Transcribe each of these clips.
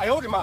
哎呦我的妈！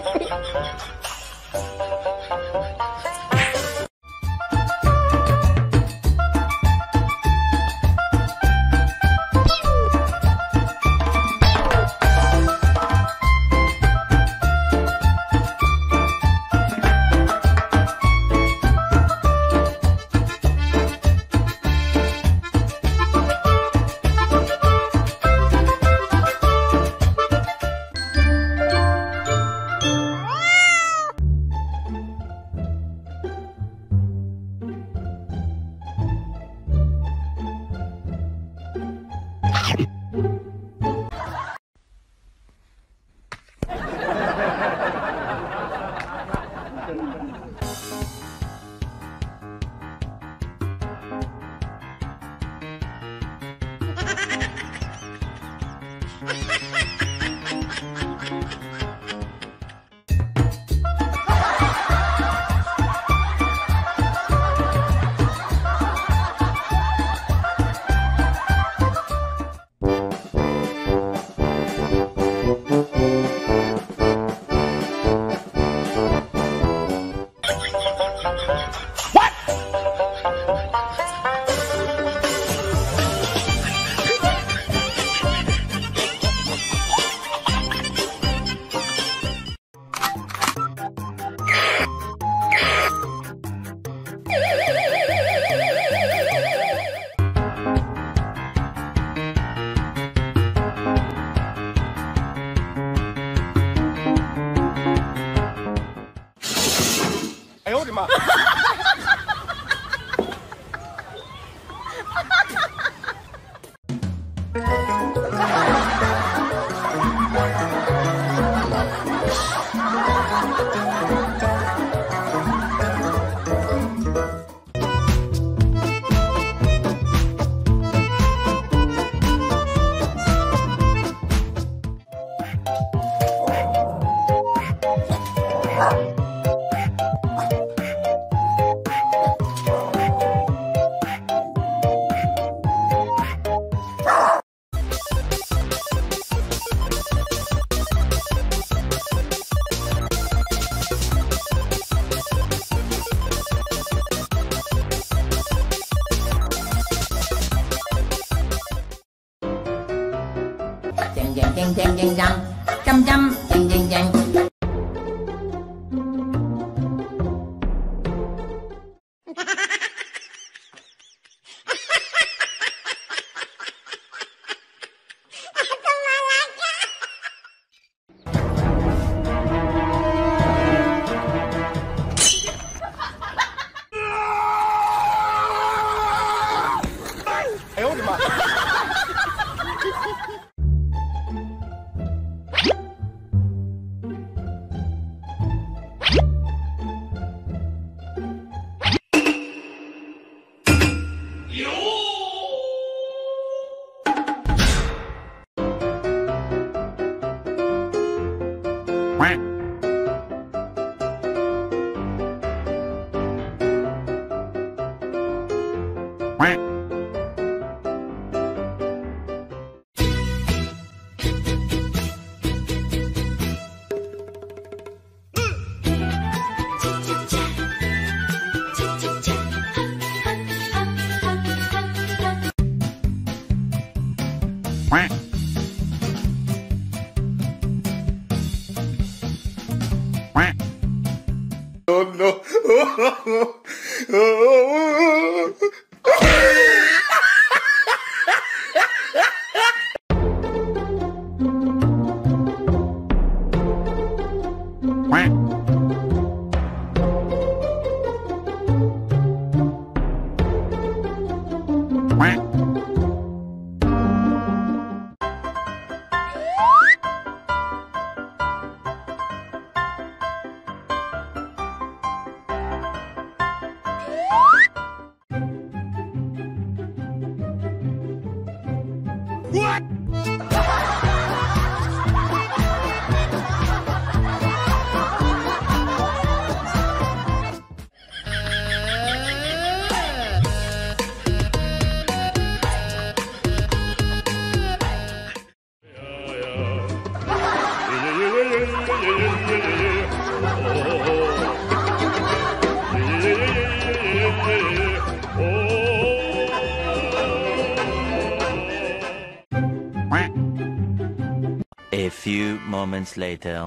A few moments later.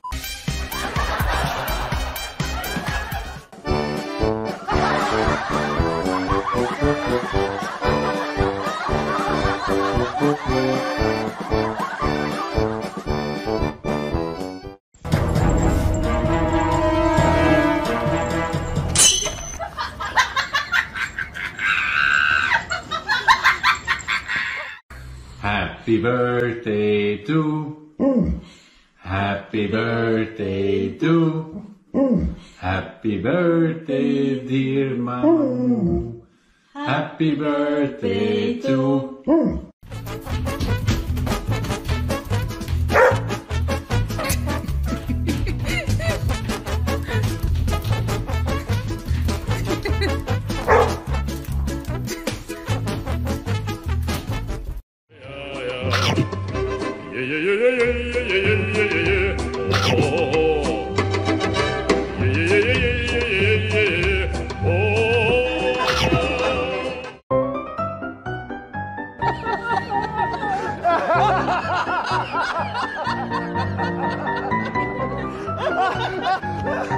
Happy birthday to Happy birthday to Happy birthday dear Mamu Happy birthday to Ha ha ha ha!